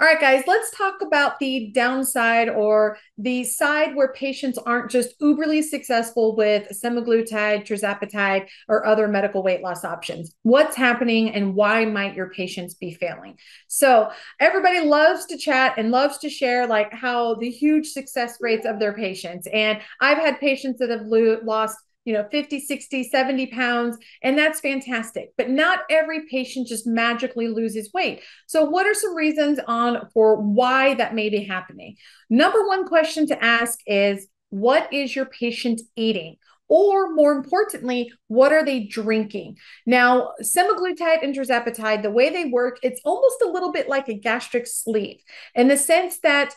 All right, guys, let's talk about the downside or the side where patients aren't just uberly successful with semaglutide, tirzepatide, or other medical weight loss options. What's happening and why might your patients be failing? So everybody loves to chat and loves to share like how the huge success rates of their patients. And I've had patients that have lost 50, 60, 70 pounds, and that's fantastic. But not every patient just magically loses weight. So what are some reasons for why that may be happening? Number one question to ask is, what is your patient eating? Or more importantly, what are they drinking? Now, semaglutide and tirzepatide, the way they work, it's almost a little bit like a gastric sleeve in the sense that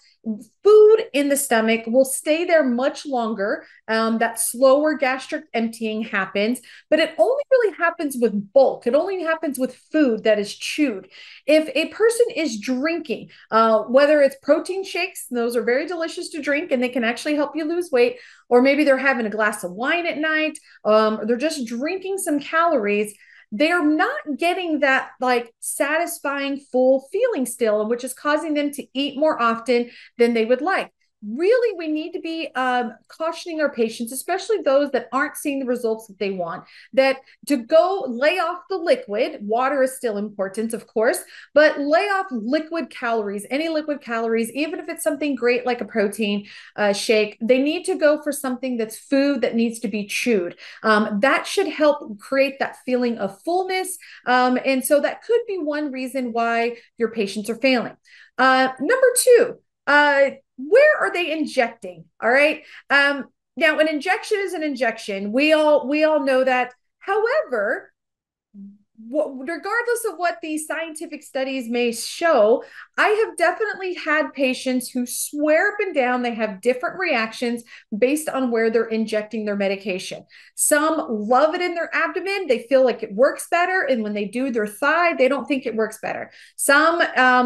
food in the stomach will stay there much longer. That slower gastric emptying happens, but it only really happens with bulk. It only happens with food that is chewed. If a person is drinking, whether it's protein shakes, those are very delicious to drink and they can actually help you lose weight, or maybe they're having a glass of wine at night, or they're just drinking some calories, they're not getting that like satisfying full feeling still, which is causing them to eat more often than they would like. Really, we need to be cautioning our patients, especially those that aren't seeing the results that they want, that to go lay off the liquid. Water is still important, of course, but lay off liquid calories, any liquid calories, even if it's something great like a protein shake. They need to go for something that's food that needs to be chewed. That should help create that feeling of fullness. And so that could be one reason why your patients are failing. Number two, where are they injecting? All right. Now an injection is an injection. We all know that. However, regardless of what the scientific studies may show, I have definitely had patients who swear up and down they have different reactions based on where they're injecting their medication. Some love it in their abdomen. They feel like it works better. And when they do their thigh, they don't think it works better. Some,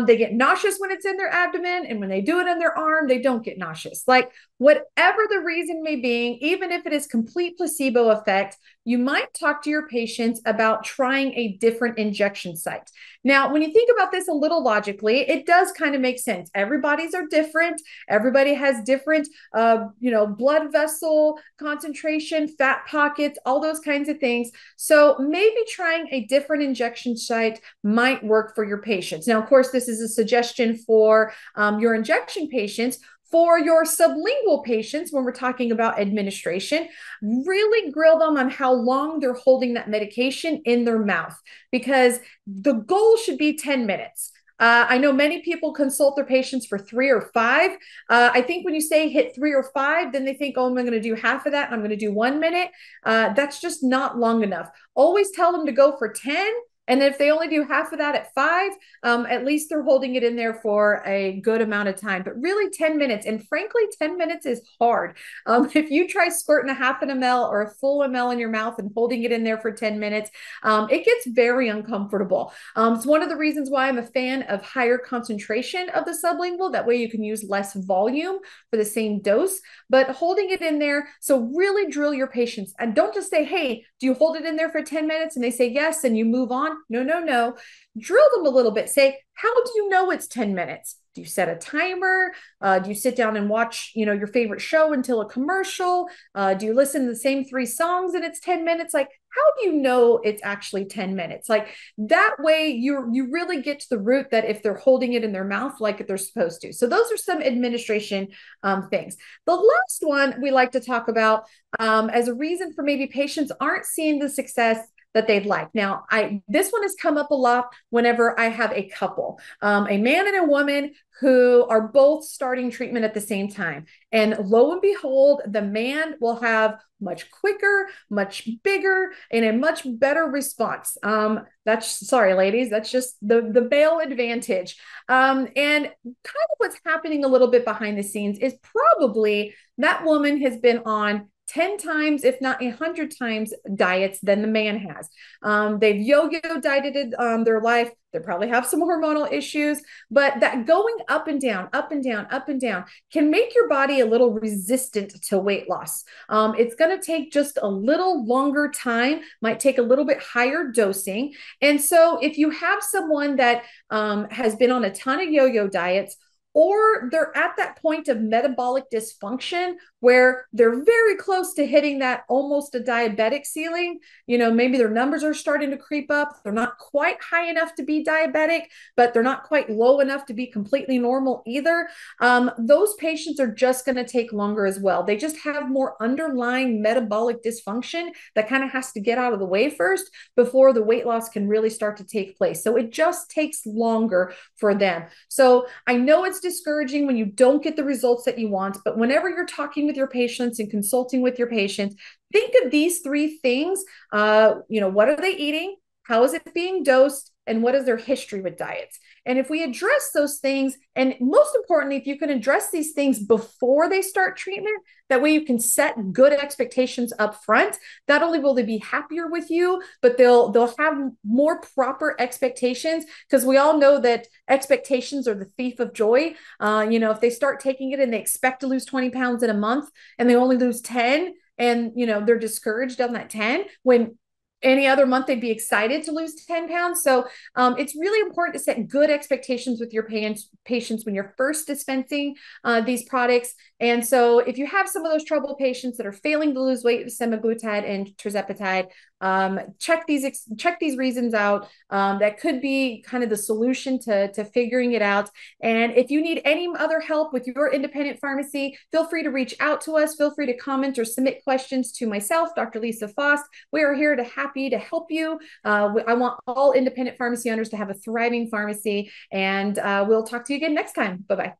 they get nauseous when it's in their abdomen. And when they do it in their arm, they don't get nauseous. Like whatever the reason may be, even if it is complete placebo effect, you might talk to your patients about trying a different injection site. Now, when you think about this a little logically, it does kind of make sense. Everybody's are different. Everybody has different, blood vessel concentration, fat pockets, all those kinds of things. So maybe trying a different injection site might work for your patients. Now, of course, this is a suggestion for your injection patients. For your sublingual patients, when we're talking about administration, really grill them on how long they're holding that medication in their mouth, because the goal should be 10 minutes. I know many people consult their patients for 3 or 5. I think when you say hit 3 or 5, then they think, oh, I'm going to do half of that and I'm going to do 1 minute. That's just not long enough. Always tell them to go for 10. And if they only do half of that at 5, at least they're holding it in there for a good amount of time, but really 10 minutes. And frankly, 10 minutes is hard. If you try squirting a half an ml or a full ml in your mouth and holding it in there for 10 minutes, it gets very uncomfortable. It's one of the reasons why I'm a fan of higher concentration of the sublingual. That way you can use less volume for the same dose, but holding it in there. So really drill your patients and don't just say, hey, do you hold it in there for 10 minutes? And they say yes, and you move on. No, no, no. Drill them a little bit. Say, how do you know it's 10 minutes? Do you set a timer? Do you sit down and watch, your favorite show until a commercial? Do you listen to the same 3 songs and it's 10 minutes? Like, how do you know it's actually 10 minutes? Like that way you really get to the root that if they're holding it in their mouth, like they're supposed to. So those are some administration things. The last one we like to talk about as a reason for maybe patients aren't seeing the success that they'd like. Now, this one has come up a lot whenever I have a couple, a man and a woman who are both starting treatment at the same time. And lo and behold, the man will have much quicker, much bigger, and a much better response. That's, sorry, ladies, that's just the male advantage. And kind of what's happening a little bit behind the scenes is probably that woman has been on 10 times, if not 100 times diets than the man has. They've yo-yo dieted their life. They probably have some hormonal issues, but that going up and down, up and down, up and down can make your body a little resistant to weight loss. It's going to take just a little longer time, might take a little bit higher dosing. And so if you have someone that has been on a ton of yo-yo diets, or they're at that point of metabolic dysfunction where they're very close to hitting that almost a diabetic ceiling, you know, maybe their numbers are starting to creep up. They're not quite high enough to be diabetic, but they're not quite low enough to be completely normal either. Those patients are just going to take longer as well. They just have more underlying metabolic dysfunction that kind of has to get out of the way first before the weight loss can really start to take place. So it just takes longer for them. So I know it's discouraging when you don't get the results that you want, but whenever you're talking with your patients and consulting with your patients, think of these three things. You know, what are they eating? How is it being dosed? And what is their history with diets? And if we address those things, and most importantly, if you can address these things before they start treatment, that way you can set good expectations up front. Not only will they be happier with you, but they'll have more proper expectations, because we all know that expectations are the thief of joy. You know, if they start taking it and they expect to lose 20 pounds in a month and they only lose 10, and you know, they're discouraged on that 10, when any other month, they'd be excited to lose 10 pounds. So it's really important to set good expectations with your patients when you're first dispensing these products. And so if you have some of those trouble patients that are failing to lose weight with semaglutide and tirzepatide, check these reasons out. That could be kind of the solution to figuring it out. And if you need any other help with your independent pharmacy, feel free to reach out to us. Feel free to comment or submit questions to myself, Dr. Lisa Faast. We are here to happy to help you. I want all independent pharmacy owners to have a thriving pharmacy, and we'll talk to you again next time. Bye-bye.